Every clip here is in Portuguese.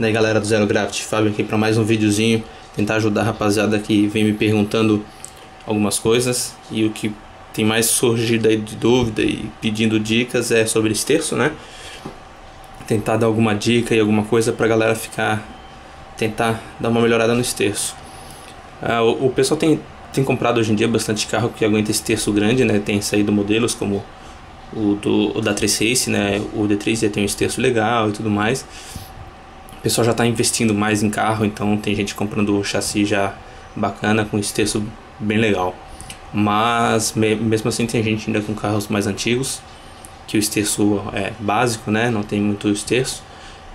E aí, galera do Zero Gravity, Fábio aqui para mais um videozinho, tentar ajudar a rapaziada que vem me perguntando algumas coisas, e o que tem mais surgido aí de dúvida e pedindo dicas é sobre esterço, né? Tentar dar alguma dica e alguma coisa para a galera tentar dar uma melhorada no esterço. O pessoal tem comprado hoje em dia bastante carro que aguenta esterço grande, né? Tem saído modelos como o da 3Race, né? O D3 já tem um esterço legal e tudo mais. O pessoal já está investindo mais em carro, então tem gente comprando chassi já bacana, com esterço bem legal. Mas mesmo assim tem gente ainda com carros mais antigos, que o esterço é básico, né? Não tem muito esterço.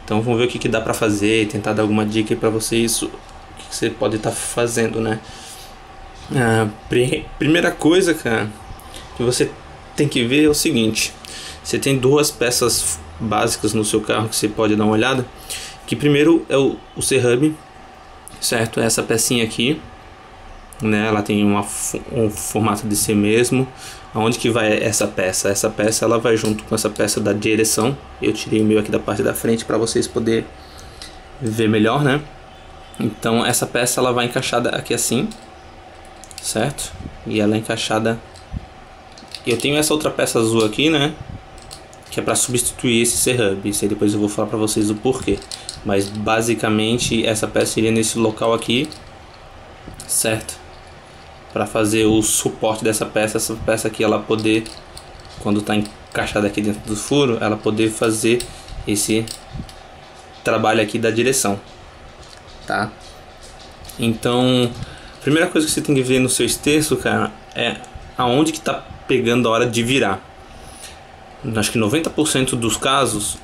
Então vamos ver o que dá para fazer e tentar dar alguma dica para vocês, o que você pode estar fazendo, né? Primeira coisa, cara, que você tem que ver é o seguinte: você tem duas peças básicas no seu carro que você pode dar uma olhada, que primeiro é o C-Hub, certo? Essa pecinha aqui, né? Ela tem um formato de C mesmo. Aonde que vai essa peça? Essa peça ela vai junto com essa peça da direção. Eu tirei o meu aqui da parte da frente para vocês poderem ver melhor, né? Então essa peça ela vai encaixada aqui assim, certo? E ela é encaixada. Eu tenho essa outra peça azul aqui, né? Que é para substituir esse C-Hub. Isso aí depois eu vou falar para vocês o porquê. Mas basicamente essa peça iria nesse local aqui, certo? Para fazer o suporte dessa peça, essa peça aqui ela poder, quando está encaixada aqui dentro do furo, ela poder fazer esse trabalho aqui da direção, tá? Então, a primeira coisa que você tem que ver no seu esterço, cara, é aonde que tá pegando a hora de virar. Acho que 90% dos casos,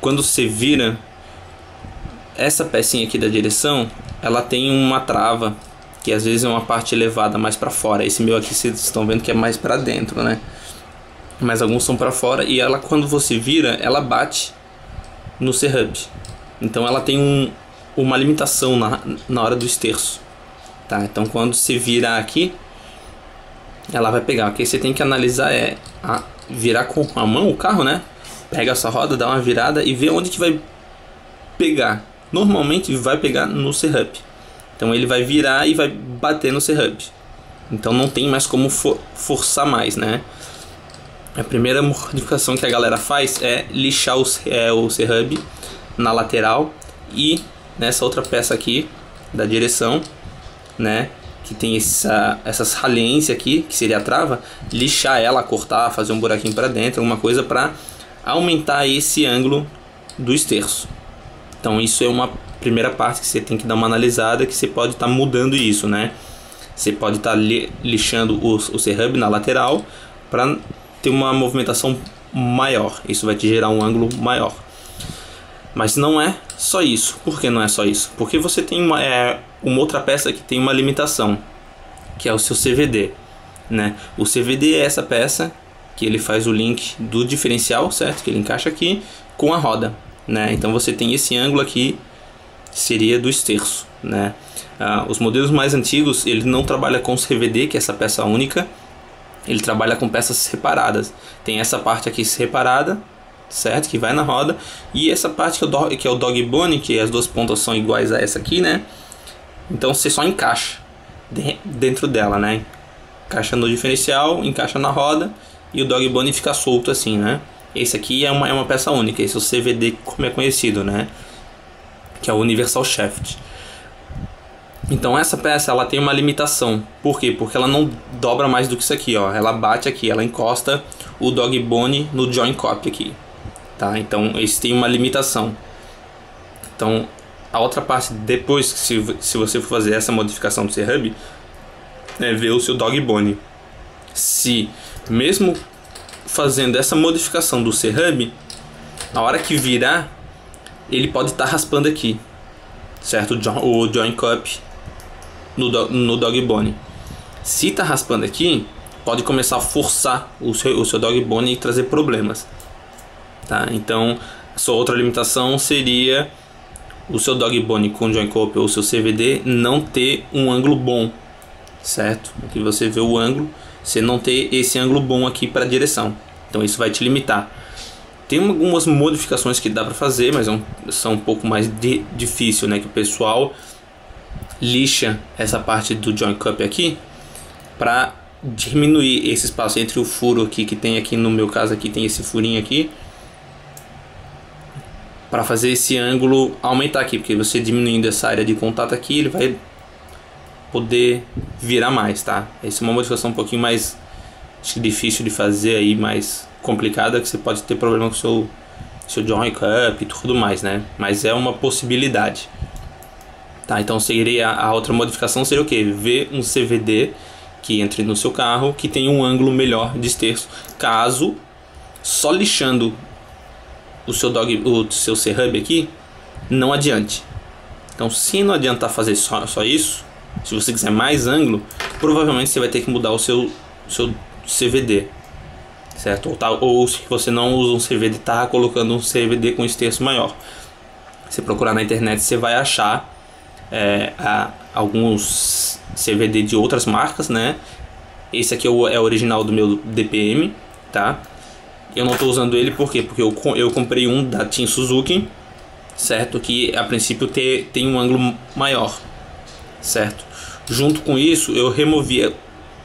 quando você vira, essa pecinha aqui da direção, ela tem uma trava, que às vezes é uma parte elevada mais para fora. Esse meu aqui vocês estão vendo que é mais para dentro, né? Mas alguns são para fora, e ela, quando você vira, ela bate no C-Hub. Então ela tem uma limitação na hora do esterço, tá? Então quando você virar aqui, ela vai pegar. O que você tem que analisar é virar com a mão o carro, né? Pega essa roda, dá uma virada e vê onde que vai pegar. Normalmente vai pegar no C-Hub. Então ele vai virar e vai bater no C-Hub. Então não tem mais como forçar mais, né? A primeira modificação que a galera faz é lixar o C-Hub na lateral e nessa outra peça aqui da direção, né? Que tem essas ralhências aqui, que seria a trava, lixar ela, cortar, fazer um buraquinho para dentro, alguma coisa para aumentar esse ângulo do esterço. Então isso é uma primeira parte que você tem que dar uma analisada, que você pode estar mudando isso, né? Você pode estar lixando o C-Hub na lateral para ter uma movimentação maior. Isso vai te gerar um ângulo maior. Mas não é só isso. Por que não é só isso? Porque você tem uma outra peça que tem uma limitação, que é o seu CVD, né? O CVD é essa peça que ele faz o link do diferencial, certo? Que ele encaixa aqui com a roda, né? Então você tem esse ângulo aqui, seria do esterço, né? Os modelos mais antigos, ele não trabalha com CVD, que é essa peça única. Ele trabalha com peças separadas. Tem essa parte aqui separada, certo? Que vai na roda. E essa parte que é o dog bone, que as duas pontas são iguais a essa aqui, né? Então você só encaixa dentro dela, né? Encaixa no diferencial, encaixa na roda e o dog bone fica solto assim, né? Esse aqui é uma peça única. Esse é o CVD, como é conhecido, né? Que é o Universal Shaft. Então essa peça ela tem uma limitação. Por quê? Porque ela não dobra mais do que isso aqui, ó. Ela bate aqui, ela encosta o dog bone no join cop aqui, tá? Então esse tem uma limitação. Então a outra parte, depois, se você for fazer essa modificação do C-Hub, é ver o seu dog bone. Se mesmo fazendo essa modificação do C-Hub, a hora que virar, ele pode estar raspando aqui, certo? O join cup no dog bone. Se está raspando aqui, pode começar a forçar o seu dog bone e trazer problemas, tá? Então a sua outra limitação seria o seu dog bone com join cup ou o seu CVD não ter um ângulo bom, certo? Aqui você vê o ângulo, você não ter esse ângulo bom aqui para a direção. Então isso vai te limitar. Tem algumas modificações que dá para fazer, mas são um pouco mais difícil, né? Que o pessoal lixa essa parte do joint cup aqui para diminuir esse espaço entre o furo aqui que tem aqui, no meu caso aqui tem esse furinho aqui, para fazer esse ângulo aumentar aqui, porque você diminuindo essa área de contato aqui, ele vai poder virar mais, tá? Essa é uma modificação um pouquinho mais difícil de fazer aí, mais complicada, que você pode ter problema com o seu joint cup e tudo mais, né? Mas é uma possibilidade. Tá, então seria a outra modificação seria o que? Ver um CVD que entre no seu carro, que tem um ângulo melhor de esterço, caso só lixando o seu C-Hub aqui, não adiante. Então se não adiantar fazer só isso, se você quiser mais ângulo, provavelmente você vai ter que mudar o seu CVD, certo? Ou se você não usa um CVD, tá colocando um CVD com esterço maior. Se procurar na internet, você vai achar alguns CVD de outras marcas, né? Esse aqui é o original do meu DPM, tá? Eu não estou usando ele por quê? Porque eu comprei um da Team Suzuki, certo? Que a princípio tem um ângulo maior, certo? Junto com isso, eu removia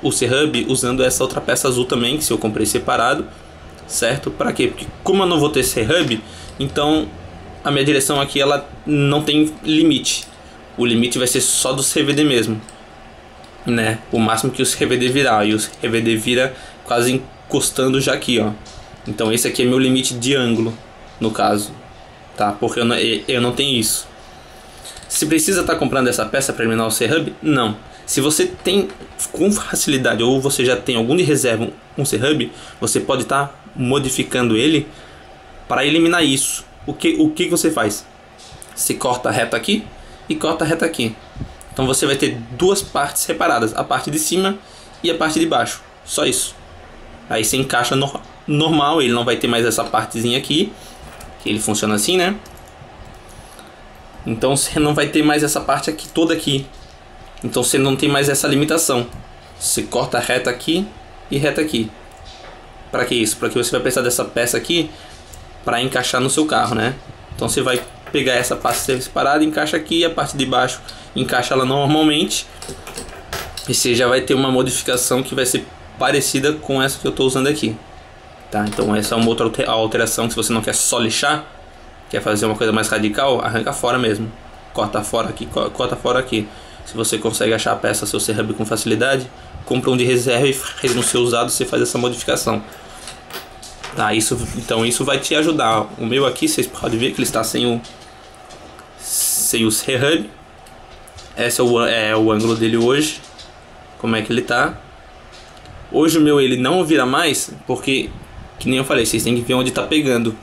o C-Hub usando essa outra peça azul também, que eu comprei separado, certo? Para quê? Porque como eu não vou ter C-Hub, então a minha direção aqui ela não tem limite. O limite vai ser só do CVD mesmo, né? O máximo que o CVD virar, e o CVD vira quase encostando já aqui, ó. Então esse aqui é meu limite de ângulo, no caso, tá? Porque eu não tenho isso. Se precisa estar comprando essa peça para eliminar o C-Hub? Não. Se você tem com facilidade, ou você já tem algum de reserva um C-Hub, você pode estar modificando ele para eliminar isso. O que você faz? Você corta reto aqui e corta reto aqui. Então você vai ter duas partes separadas, a parte de cima e a parte de baixo, só isso. Aí você encaixa normal, ele não vai ter mais essa partezinha aqui, que ele funciona assim, né? Então você não vai ter mais essa parte aqui toda aqui. Então você não tem mais essa limitação. Você corta reta aqui e reta aqui. Para que isso? Para que você vai precisar dessa peça aqui para encaixar no seu carro, né? Então você vai pegar essa parte separada, encaixa aqui, e a parte de baixo encaixa ela normalmente. E você já vai ter uma modificação que vai ser parecida com essa que eu estou usando aqui, tá? Então essa é uma outra alteração que, se você não quer só lixar, quer fazer uma coisa mais radical, arranca fora mesmo. Corta fora aqui, corta fora aqui. Se você consegue achar a peça seu C-Hub com facilidade, compra um de reserva e faz no seu usado, você faz essa modificação. Tá, então isso vai te ajudar. O meu aqui, vocês podem ver que ele está sem o C-Hub. Esse é o ângulo dele hoje. Como é que ele tá? Hoje o meu ele não vira mais, porque, que nem eu falei, vocês têm que ver onde está pegando.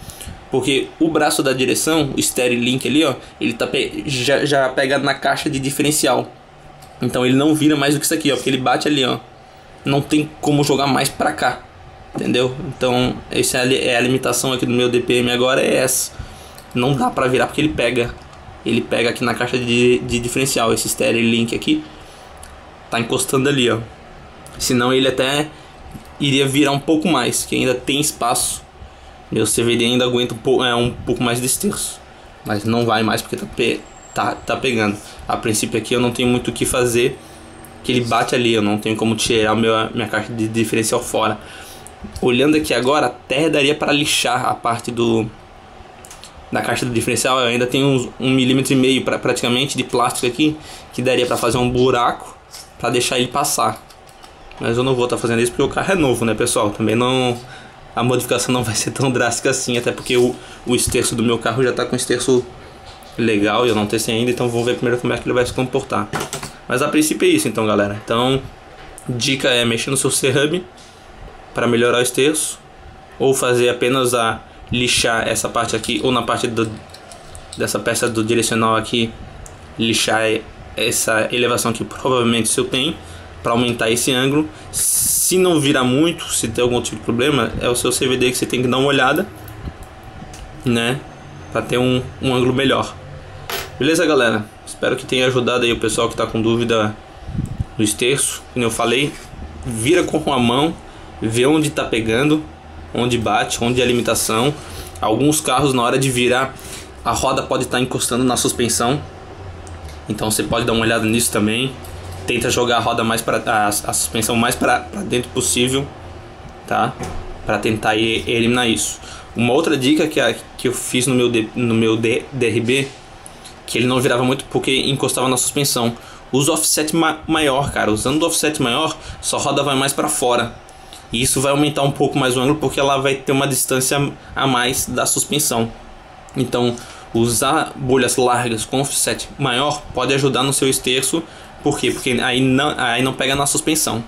Porque o braço da direção, o steering link ali, ó, ele tá já pega na caixa de diferencial. Então ele não vira mais do que isso aqui, ó, porque ele bate ali, ó. Não tem como jogar mais pra cá, entendeu? Então essa é a limitação aqui do meu DPM agora, é essa. Não dá pra virar porque ele pega. Ele pega aqui na caixa de diferencial, esse steering link aqui. Tá encostando ali, ó. Senão ele até iria virar um pouco mais, que ainda tem espaço. Meu CVD ainda aguenta um pouco mais de esterço, mas não vai mais porque tá pegando. A princípio aqui eu não tenho muito o que fazer, que ele bate ali, eu não tenho como tirar minha caixa de diferencial fora. Olhando aqui agora, até daria para lixar a parte da caixa do diferencial. Eu ainda tenho uns 1,5 mm praticamente de plástico aqui, que daria para fazer um buraco para deixar ele passar. Mas eu não vou estar fazendo isso porque o carro é novo, né, pessoal? Também não... A modificação não vai ser tão drástica assim, até porque o esterço do meu carro já está com esterço legal e eu não testei ainda, então vou ver primeiro como é que ele vai se comportar. Mas a princípio é isso, então, galera. Então, dica é mexer no seu C-Hub para melhorar o esterço, ou fazer apenas lixar essa parte aqui, ou na parte dessa peça do direcional aqui, lixar essa elevação que provavelmente o seu tem, para aumentar esse ângulo. Se não virar muito, se tem algum tipo de problema, é o seu CVD que você tem que dar uma olhada, né, para ter um ângulo melhor. Beleza, galera? Espero que tenha ajudado aí o pessoal que tá com dúvida do esterço. Como eu falei, vira com a mão, vê onde tá pegando, onde bate, onde é a limitação. Alguns carros, na hora de virar, a roda pode estar encostando na suspensão. Então você pode dar uma olhada nisso também. Tenta jogar a roda mais para a suspensão mais para dentro possível, tá? Para tentar eliminar isso. Uma outra dica que eu fiz no meu DRB, que ele não virava muito porque encostava na suspensão. Usa offset maior, cara. Usando o offset maior, sua roda vai mais para fora. E isso vai aumentar um pouco mais o ângulo, porque ela vai ter uma distância a mais da suspensão. Então, usar bolhas largas com offset maior pode ajudar no seu esterço. Por quê? Porque aí não pega na suspensão.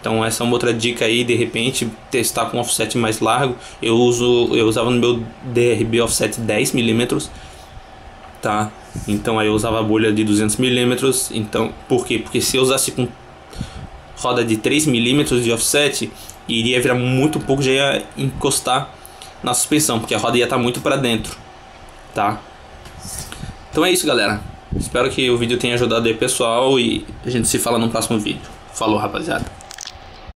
Então essa é uma outra dica aí, de repente, testar com offset mais largo. Eu usava no meu DRB offset 10 mm, tá? Então aí eu usava a bolha de 200 mm. Então, por quê? Porque se eu usasse com roda de 3 mm de offset, iria virar muito pouco, já ia encostar na suspensão, porque a roda ia estar muito para dentro, tá? Então é isso, galera. Espero que o vídeo tenha ajudado aí, pessoal, e a gente se fala no próximo vídeo. Falou, rapaziada.